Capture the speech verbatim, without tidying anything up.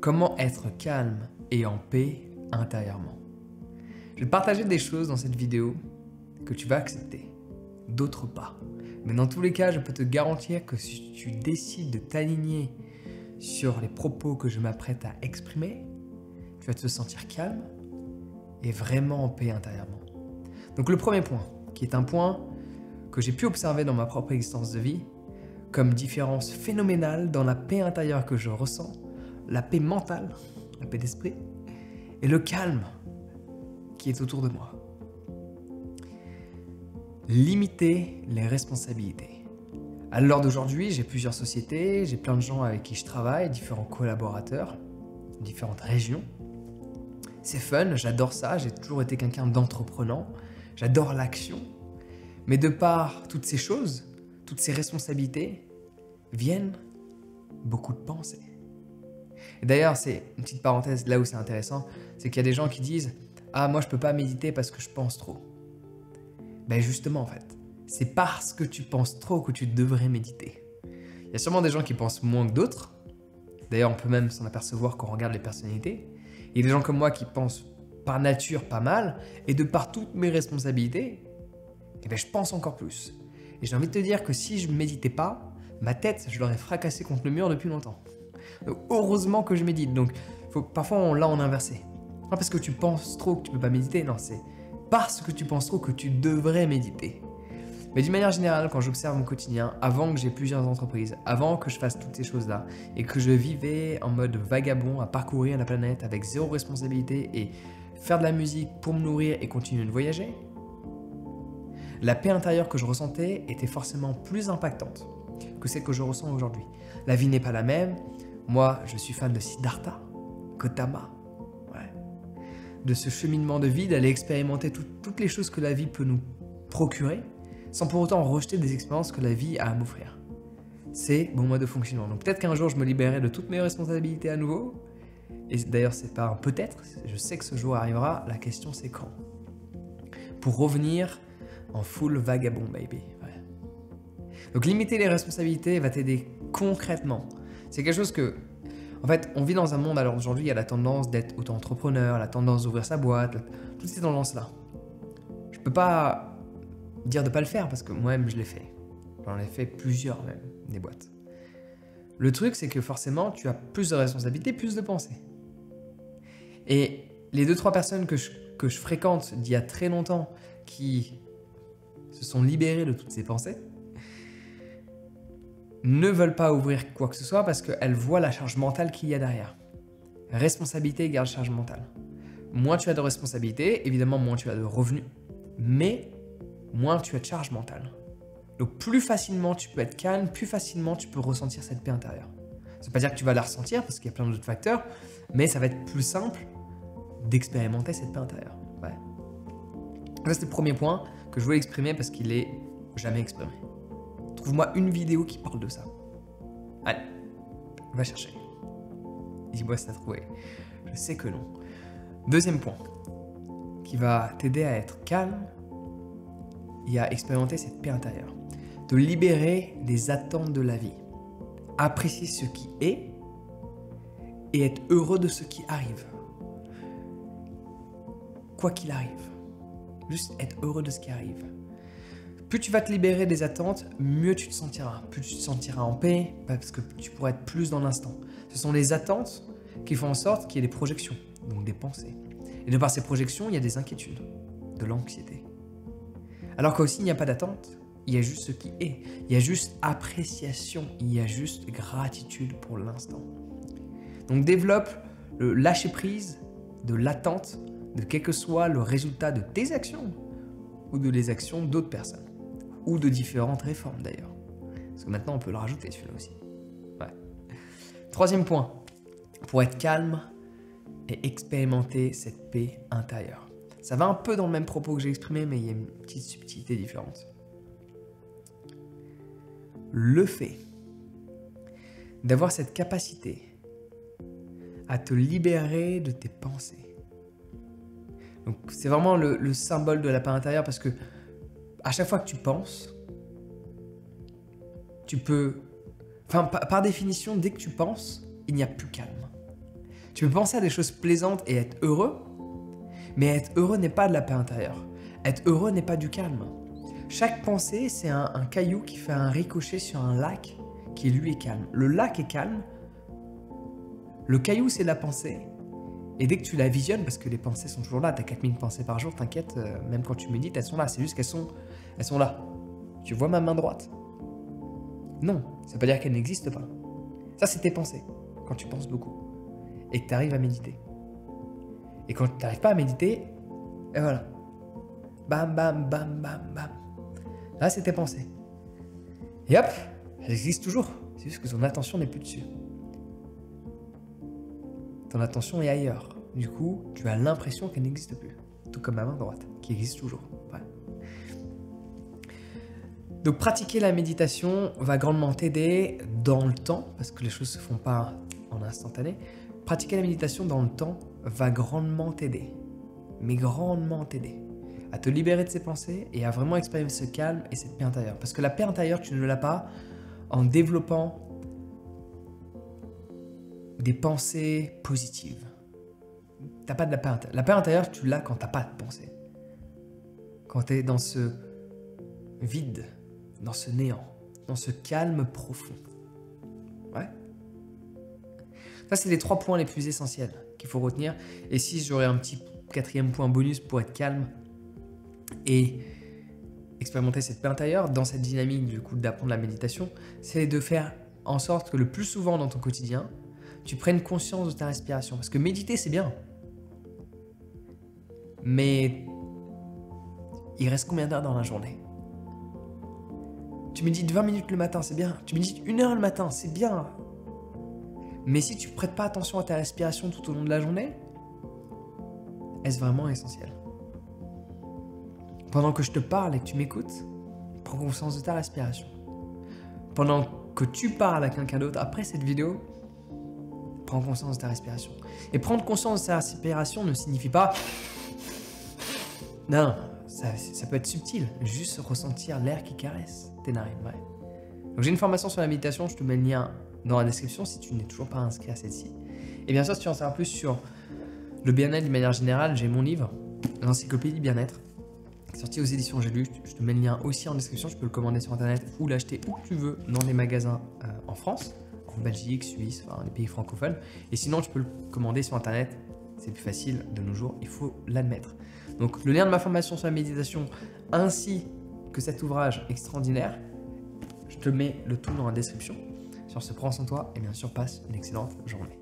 Comment être calme et en paix intérieurement? Je vais te partager des choses dans cette vidéo que tu vas accepter, d'autres pas. Mais dans tous les cas, je peux te garantir que si tu décides de t'aligner sur les propos que je m'apprête à exprimer, tu vas te sentir calme et vraiment en paix intérieurement. Donc le premier point, qui est un point que j'ai pu observer dans ma propre existence de vie, comme différence phénoménale dans la paix intérieure que je ressens, la paix mentale, la paix d'esprit, et le calme qui est autour de moi. Limiter les responsabilités. À l'heure d'aujourd'hui, j'ai plusieurs sociétés, j'ai plein de gens avec qui je travaille, différents collaborateurs, différentes régions. C'est fun, j'adore ça, j'ai toujours été quelqu'un d'entreprenant, j'adore l'action. Mais de par toutes ces choses, toutes ces responsabilités, viennent beaucoup de pensées. D'ailleurs, c'est une petite parenthèse, là où c'est intéressant, c'est qu'il y a des gens qui disent « Ah, moi je peux pas méditer parce que je pense trop. » Ben justement en fait, c'est parce que tu penses trop que tu devrais méditer. Il y a sûrement des gens qui pensent moins que d'autres, d'ailleurs on peut même s'en apercevoir quand on regarde les personnalités. Il y a des gens comme moi qui pensent par nature pas mal, et de par toutes mes responsabilités, eh ben je pense encore plus. Et j'ai envie de te dire que si je ne méditais pas, ma tête, je l'aurais fracassée contre le mur depuis longtemps. Donc, heureusement que je médite, donc faut, parfois on l'a en inversé. Pas parce que tu penses trop que tu ne peux pas méditer, non, c'est parce que tu penses trop que tu devrais méditer. Mais d'une manière générale, quand j'observe mon quotidien, avant que j'ai plusieurs entreprises, avant que je fasse toutes ces choses-là, et que je vivais en mode vagabond à parcourir la planète avec zéro responsabilité et faire de la musique pour me nourrir et continuer de voyager, la paix intérieure que je ressentais était forcément plus impactante que celle que je ressens aujourd'hui. La vie n'est pas la même. Moi, je suis fan de Siddhartha, Gautama, ouais. De ce cheminement de vie, d'aller expérimenter tout, toutes les choses que la vie peut nous procurer, sans pour autant rejeter des expériences que la vie a à m'offrir. C'est mon mode de fonctionnement. Donc peut-être qu'un jour je me libérerai de toutes mes responsabilités à nouveau, et d'ailleurs c'est pas un peut-être, je sais que ce jour arrivera, la question c'est quand. Pour revenir en full vagabond baby. Ouais. Donc limiter les responsabilités va t'aider concrètement. C'est quelque chose que, en fait, on vit dans un monde, alors aujourd'hui il y a la tendance d'être auto-entrepreneur, la tendance d'ouvrir sa boîte, toutes ces tendances-là. Je peux pas dire de ne pas le faire parce que moi-même je l'ai fait. J'en ai fait plusieurs même, des boîtes. Le truc c'est que forcément tu as plus de responsabilités, plus de pensées. Et les deux trois personnes que je, que je fréquente d'il y a très longtemps qui se sont libérées de toutes ces pensées ne veulent pas ouvrir quoi que ce soit parce qu'elles voient la charge mentale qu'il y a derrière. Responsabilité égale charge mentale. Moins tu as de responsabilités, évidemment moins tu as de revenus, mais moins tu as de charge mentale. Donc plus facilement tu peux être calme, plus facilement tu peux ressentir cette paix intérieure. Ça ne veut pas dire que tu vas la ressentir parce qu'il y a plein d'autres facteurs, mais ça va être plus simple d'expérimenter cette paix intérieure. Ouais. Ça c'est le premier point que je voulais exprimer parce qu'il est jamais exprimé. Trouve-moi une vidéo qui parle de ça. Allez, va chercher. Dis-moi si t'as trouvé. Je sais que non. Deuxième point qui va t'aider à être calme et à expérimenter cette paix intérieure. Te libérer des attentes de la vie. Apprécier ce qui est et être heureux de ce qui arrive. Quoi qu'il arrive. Juste être heureux de ce qui arrive. Plus tu vas te libérer des attentes, mieux tu te sentiras. Plus tu te sentiras en paix, parce que tu pourras être plus dans l'instant. Ce sont les attentes qui font en sorte qu'il y ait des projections, donc des pensées. Et de par ces projections, il y a des inquiétudes, de l'anxiété. Alors qu'aussi, il n'y a pas d'attente, il y a juste ce qui est, il y a juste appréciation, il y a juste gratitude pour l'instant. Donc développe le lâcher-prise de l'attente de quel que soit le résultat de tes actions ou de les actions d'autres personnes, ou de différentes réformes d'ailleurs. Parce que maintenant, on peut le rajouter celui-là aussi. Ouais. Troisième point, pour être calme et expérimenter cette paix intérieure. Ça va un peu dans le même propos que j'ai exprimé, mais il y a une petite subtilité différente. Le fait d'avoir cette capacité à te libérer de tes pensées. Donc c'est vraiment le, le symbole de la paix intérieure parce que à chaque fois que tu penses, tu peux... Enfin, par, par définition, dès que tu penses, il n'y a plus calme. Tu peux penser à des choses plaisantes et être heureux, mais être heureux n'est pas de la paix intérieure. Être heureux n'est pas du calme. Chaque pensée, c'est un, un caillou qui fait un ricochet sur un lac qui, lui, est calme. Le lac est calme, le caillou, c'est la pensée, et dès que tu la visionnes, parce que les pensées sont toujours là, t'as quatre mille pensées par jour, t'inquiète, euh, même quand tu médites, elles sont là, c'est juste qu'elles sont, elles sont là. Tu vois ma main droite? Non, ça veut pas dire qu'elle n'existe pas. Ça, c'est tes pensées, quand tu penses beaucoup, et que t'arrives à méditer. Et quand t'arrives pas à méditer, et voilà. Bam, bam, bam, bam, bam. Là, c'est tes pensées. Et hop, elles existent toujours. C'est juste que ton attention n'est plus dessus. Ton attention est ailleurs. Du coup, tu as l'impression qu'elle n'existe plus. Tout comme ma main droite, qui existe toujours. Ouais. Donc, pratiquer la méditation va grandement t'aider dans le temps, parce que les choses ne se font pas en instantané. Pratiquer la méditation dans le temps va grandement t'aider. Mais grandement t'aider. À te libérer de ses pensées et à vraiment expérimenter ce calme et cette paix intérieure. Parce que la paix intérieure, tu ne l'as pas en développant des pensées positives. T'as pas de la paix intérieure. La paix intérieure, tu l'as quand t'as pas de pensée. Quand t'es dans ce vide, dans ce néant, dans ce calme profond. Ouais. Ça, c'est les trois points les plus essentiels qu'il faut retenir. Et si j'aurais un petit quatrième point bonus pour être calme, et expérimenter cette paix intérieure dans cette dynamique du coup d'apprendre la méditation, c'est de faire en sorte que le plus souvent dans ton quotidien, tu prennes conscience de ta respiration. Parce que méditer, c'est bien. Mais il reste combien d'heures dans la journée? Tu médites vingt minutes le matin, c'est bien. Tu médites une heure le matin, c'est bien. Mais si tu ne prêtes pas attention à ta respiration tout au long de la journée, est-ce vraiment essentiel? Pendant que je te parle et que tu m'écoutes, prends conscience de ta respiration. Pendant que tu parles à quelqu'un d'autre après cette vidéo, prends conscience de ta respiration. Et prendre conscience de sa respiration ne signifie pas... Non, ça, ça peut être subtil. Juste ressentir l'air qui caresse tes narines. Ouais. Donc j'ai une formation sur la méditation, je te mets le lien dans la description si tu n'es toujours pas inscrit à celle-ci. Et bien sûr, si tu en sais plus sur le bien-être d'une manière générale, j'ai mon livre, l'Encyclopédie Bien-être, sorti aux éditions J'ai lu, je te mets le lien aussi en description, je peux le commander sur internet ou l'acheter où tu veux dans les magasins euh, en France, en Belgique, Suisse, enfin les pays francophones, et sinon tu peux le commander sur internet, c'est plus facile de nos jours, il faut l'admettre. Donc le lien de ma formation sur la méditation ainsi que cet ouvrage extraordinaire, je te mets le tout dans la description. Sur ce, prends soin de toi et bien sûr passe une excellente journée.